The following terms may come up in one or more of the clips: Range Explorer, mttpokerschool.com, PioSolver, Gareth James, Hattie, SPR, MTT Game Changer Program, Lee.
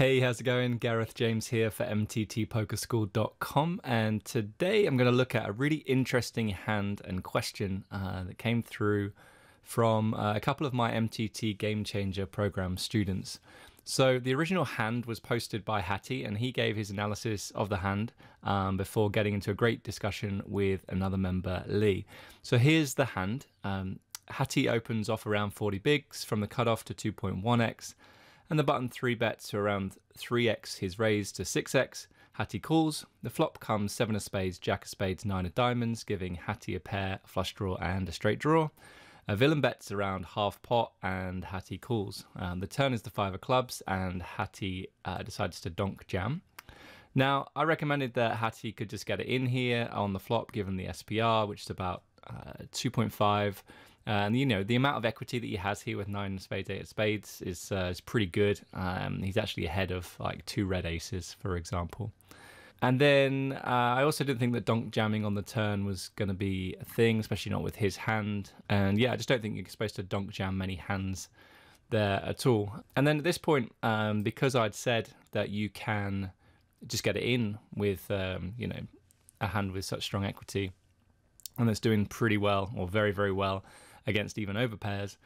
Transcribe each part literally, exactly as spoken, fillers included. Hey, how's it going? Gareth James here for m t t poker school dot com, and today I'm going to look at a really interesting hand and question uh, that came through from uh, a couple of my M T T Game Changer Program students. So the original hand was posted by Hattie, and he gave his analysis of the hand um, before getting into a great discussion with another member, Lee. So here's the hand. Um, Hattie opens off around forty bigs from the cutoff to two point one x. And the button three bets to around three x, his raise to six x. Hattie calls. The flop comes seven of spades, jack of spades, nine of diamonds, giving Hattie a pair, a flush draw, and a straight draw. A villain bets around half pot, and Hattie calls. Um, the turn is the five of clubs, and Hattie uh, decides to donk jam. Now, I recommended that Hattie could just get it in here on the flop, given the S P R, which is about uh, two point five. Uh, and you know, the amount of equity that he has here with nine of spades, eight of spades is uh, is pretty good. Um, he's actually ahead of like two red aces, for example. And then uh, I also didn't think that donk jamming on the turn was going to be a thing, especially not with his hand. And yeah, I just don't think you're supposed to donk jam many hands there at all. And then at this point, um, because I'd said that you can just get it in with um, you know, a hand with such strong equity, and that's doing pretty well, or very, very well, against even over pairs.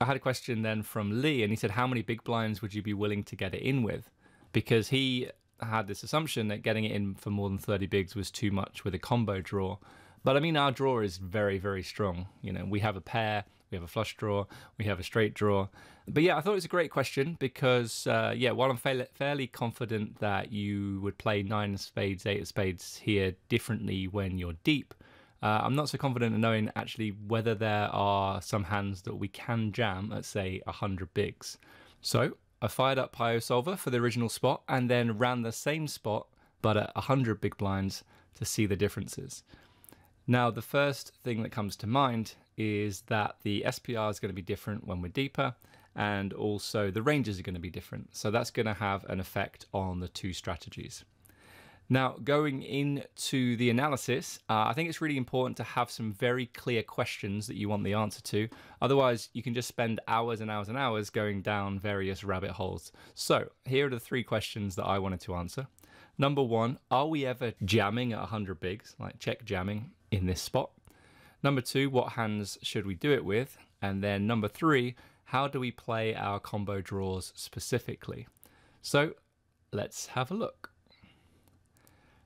I had a question then from Lee, and he said, how many big blinds would you be willing to get it in with? Because he had this assumption that getting it in for more than thirty bigs was too much with a combo draw. But I mean, our draw is very, very strong. You know, we have a pair, we have a flush draw, we have a straight draw. But yeah, I thought it was a great question because, uh, yeah, while I'm fa fairly confident that you would play nine of spades, eight of spades here differently when you're deep, Uh, I'm not so confident in knowing actually whether there are some hands that we can jam at, say, one hundred bigs. So I fired up PioSolver for the original spot and then ran the same spot, but at one hundred big blinds to see the differences. Now, the first thing that comes to mind is that the S P R is going to be different when we're deeper, and also the ranges are going to be different. So that's going to have an effect on the two strategies. Now, going into the analysis, uh, I think it's really important to have some very clear questions that you want the answer to. Otherwise, you can just spend hours and hours and hours going down various rabbit holes. So here are the three questions that I wanted to answer. Number one, are we ever jamming at one hundred bigs, like check jamming in this spot? Number two, what hands should we do it with? And then number three, how do we play our combo draws specifically? So let's have a look.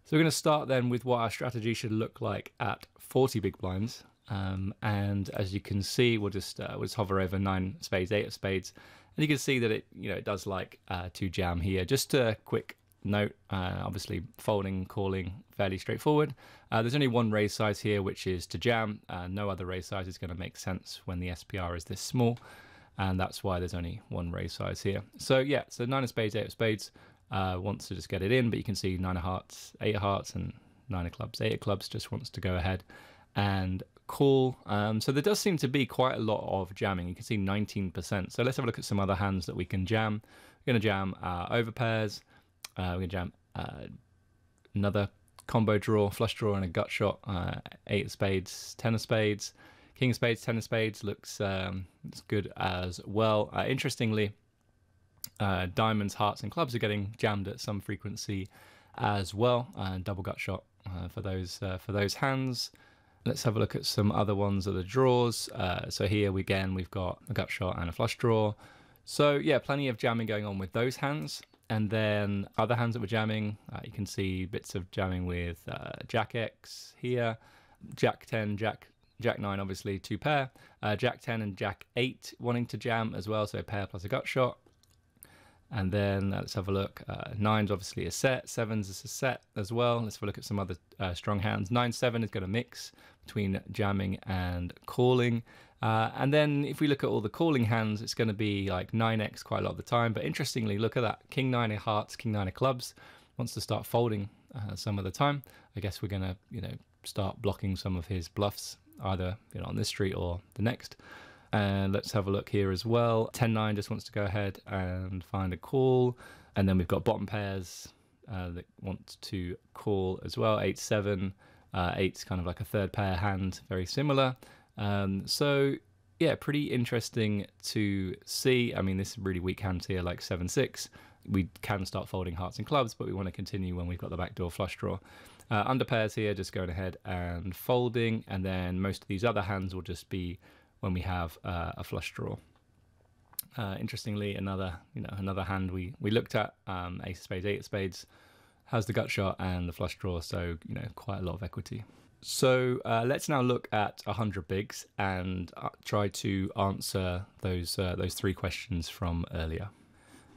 So we're going to start then with what our strategy should look like at forty big blinds. Um, and as you can see, we'll just, uh, we'll just hover over nine spades, eight of spades. And you can see that it, you know, it does like uh, to jam here. Just a quick note, uh, obviously folding, calling, fairly straightforward. Uh, there's only one raise size here, which is to jam. Uh, no other raise size is going to make sense when the S P R is this small. And that's why there's only one raise size here. So yeah, so nine of spades, eight of spades. Uh, wants to just get it in, but you can see nine of hearts, eight of hearts, and nine of clubs, eight of clubs, just wants to go ahead and call. Um, so there does seem to be quite a lot of jamming. You can see nineteen percent. So let's have a look at some other hands that we can jam. We're going to jam uh, over pairs. Uh, we're going to jam uh, another combo draw, flush draw, and a gut shot. Uh, eight of spades, ten of spades, king of spades, ten of spades looks um, it's good as well. Uh, interestingly, Uh, diamonds, hearts, and clubs are getting jammed at some frequency as well. Uh, double gut shot uh, for those uh, for those hands. Let's have a look at some other ones of the draws. Uh, so here we, again we've got a gut shot and a flush draw. So yeah, plenty of jamming going on with those hands. And then other hands that were jamming, uh, you can see bits of jamming with uh, Jack X here, Jack ten, Jack. Jack nine, obviously two pair, uh, Jack ten and Jack eight wanting to jam as well. So a pair plus a gut shot. And then uh, let's have a look. Uh, nine's obviously a set. Sevens is a set as well. Let's have a look at some other uh, strong hands. Nine, seven is going to mix between jamming and calling. Uh, and then if we look at all the calling hands, it's going to be like nine x quite a lot of the time. But interestingly, look at that. King nine of hearts, king nine of clubs wants to start folding uh, some of the time. I guess we're going to, you know, start blocking some of his bluffs, either, you know, on this street or the next. And let's have a look here as well. ten nine just wants to go ahead and find a call. And then we've got bottom pairs uh, that want to call as well. eight seven, uh, eight's kind of like a third pair hand, very similar. Um, so yeah, pretty interesting to see. I mean, this is really weak hands here, like seven six. we can start folding hearts and clubs, but we want to continue when we've got the backdoor flush draw. Uh, under pairs here, just going ahead and folding, and then most of these other hands will just be when we have uh, a flush draw. Uh, interestingly, another you know another hand we we looked at, um, ace of spades, eight of spades, has the gut shot and the flush draw, so you know quite a lot of equity. So uh, let's now look at one hundred bigs and try to answer those uh, those three questions from earlier.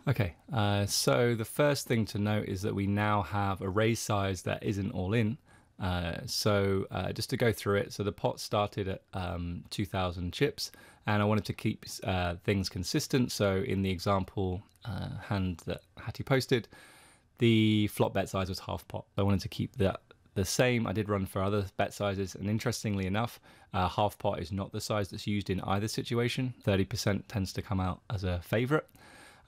Okay, uh, so the first thing to note is that we now have a raise size that isn't all in. Uh, so uh, just to go through it, so the pot started at um, two thousand chips, and I wanted to keep uh, things consistent. So in the example uh, hand that Hattie posted, the flop bet size was half pot. I wanted to keep that the same. I did run for other bet sizes, and interestingly enough, uh, half pot is not the size that's used in either situation. thirty percent tends to come out as a favorite.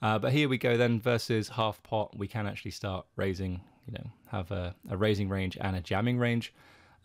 Uh, but here we go then, versus half pot, we can actually start raising, you know, have a, a raising range and a jamming range.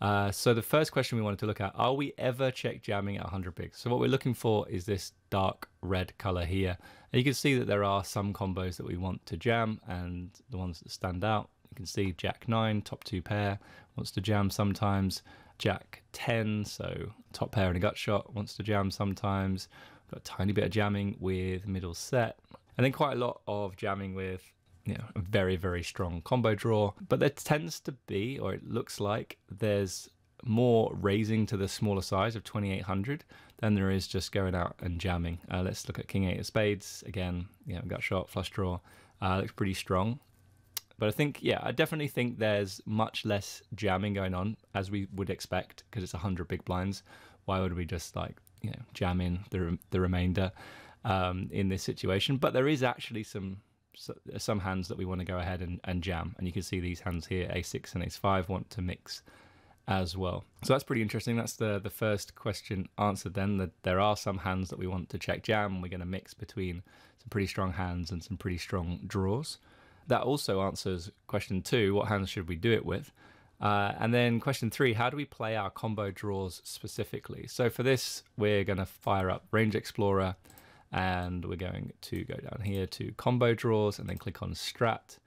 Uh, so the first question we wanted to look at, are we ever check jamming at one hundred bigs? So what we're looking for is this dark red color here. And you can see that there are some combos that we want to jam, and the ones that stand out, you can see jack nine, top two pair, wants to jam sometimes. Jack ten, so top pair and a gut shot, wants to jam sometimes. Got a tiny bit of jamming with middle set. And then quite a lot of jamming with, you know, a very, very strong combo draw. But there tends to be, or it looks like, there's more raising to the smaller size of twenty-eight hundred than there is just going out and jamming. Uh, let's look at king eight of spades. Again, you know, gut shot, flush draw. Uh, looks pretty strong. But I think, yeah, I definitely think there's much less jamming going on, as we would expect, because it's one hundred big blinds. Why would we just, like, you know, jam in the, re the remainder? Um, in this situation, but there is actually some some hands that we want to go ahead and, and jam, and you can see these hands here, ace six and ace five, want to mix as well. So that's pretty interesting. That's the, the first question answered then, that there are some hands that we want to check jam. We're going to mix between some pretty strong hands and some pretty strong draws. That also answers question two, what hands should we do it with? Uh, and then question three, how do we play our combo draws specifically? So for this, we're going to fire up Range Explorer, and we're going to go down here to combo draws and then click on strat,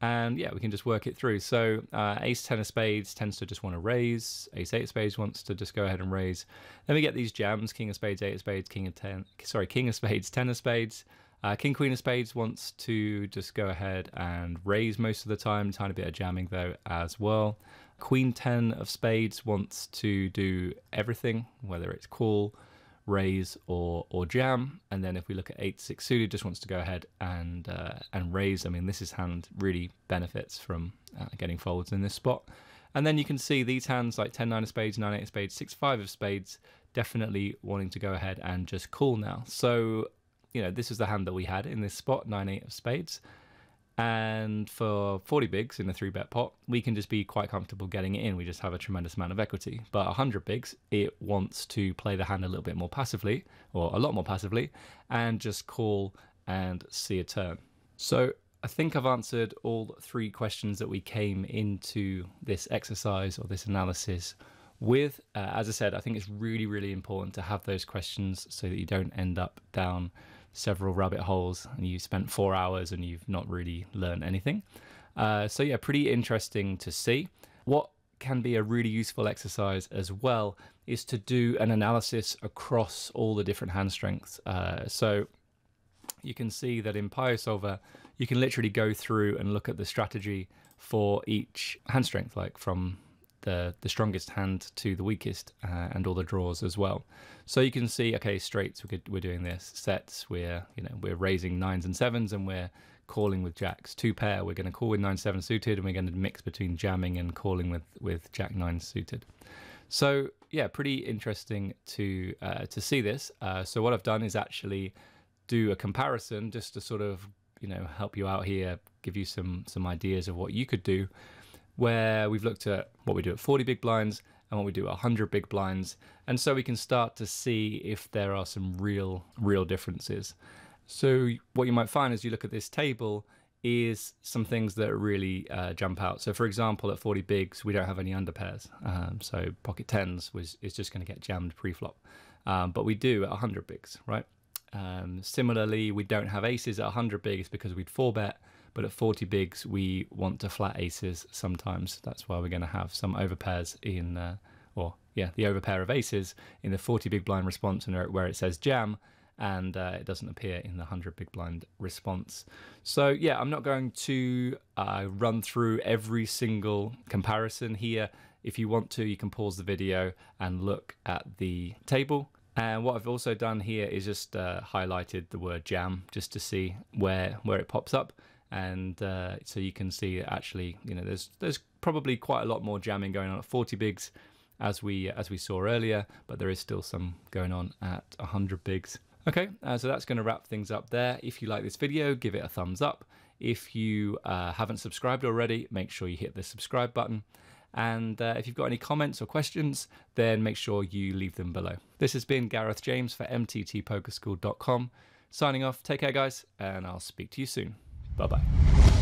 and yeah, we can just work it through. So uh, ace ten of spades tends to just want to raise, ace eight of spades wants to just go ahead and raise. Then we get these jams, king of spades, eight of spades, king of ten, sorry, king of spades, ten of spades, uh, king queen of spades wants to just go ahead and raise most of the time, tiny bit of jamming though as well. Queen ten of spades wants to do everything, whether it's call, raise or or jam. And then if we look at eight six suited, just wants to go ahead and uh, and raise. I mean, this is hand really benefits from uh, getting folds in this spot. And then you can see these hands like ten nine of spades, nine eight of spades, six five of spades, definitely wanting to go ahead and just call now. So you know, this is the hand that we had in this spot, nine eight of spades. And for forty bigs in the three bet pot, we can just be quite comfortable getting it in. We just have a tremendous amount of equity. But one hundred bigs, it wants to play the hand a little bit more passively, or a lot more passively, and just call and see a turn. So I think I've answered all three questions that we came into this exercise or this analysis with. Uh, as I said, I think it's really, really important to have those questions so that you don't end up down several rabbit holes and you spent four hours and you've not really learned anything. Uh, so yeah, pretty interesting to see. What can be a really useful exercise as well is to do an analysis across all the different hand strengths. Uh, so you can see that in PioSolver, you can literally go through and look at the strategy for each hand strength, like from The, the strongest hand to the weakest, uh, and all the draws as well. So you can see, okay, straights, we're, we're doing this, sets, we're, you know, we're raising nines and sevens, and we're calling with jacks. Two pair, we're going to call with nine seven suited, and we're going to mix between jamming and calling with with jack nine suited. So yeah, pretty interesting to uh, to see this. Uh, so what I've done is actually do a comparison just to sort of, you know, help you out here, give you some some ideas of what you could do, where we've looked at what we do at forty big blinds and what we do at one hundred big blinds. And so we can start to see if there are some real, real differences. So what you might find as you look at this table is some things that really uh, jump out. So for example, at forty bigs, we don't have any under pairs. Um, so pocket tens was, is just gonna get jammed pre-flop. Um, but we do at one hundred bigs, right? Um, similarly, we don't have aces at one hundred bigs because we'd four bet, but at forty bigs we want to flat aces sometimes. That's why we're going to have some overpairs in, uh, or yeah, the overpair of aces in the forty big blind response and where it says jam, and uh, it doesn't appear in the one hundred big blind response. So yeah, I'm not going to uh, run through every single comparison here. If you want to, you can pause the video and look at the table. And what I've also done here is just uh, highlighted the word jam just to see where where it pops up, and uh, so you can see actually, you know, there's there's probably quite a lot more jamming going on at forty bigs as we as we saw earlier, but there is still some going on at one hundred bigs. Okay, uh, so that's going to wrap things up there. If you like this video, give it a thumbs up. If you uh, haven't subscribed already, make sure you hit the subscribe button. And uh, if you've got any comments or questions, then make sure you leave them below. This has been Gareth James for M T T poker school dot com. Signing off. Take care, guys, and I'll speak to you soon. Bye-bye.